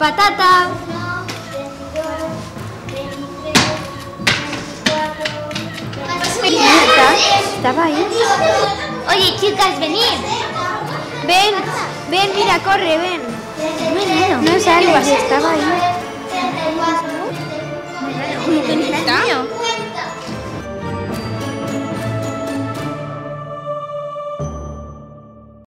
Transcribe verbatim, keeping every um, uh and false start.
patata. Estaba ahí. Oye, chicas, venid. Ven, ven, mira, corre, ven. No salgas, estaba ahí. ¿Cómo que no está?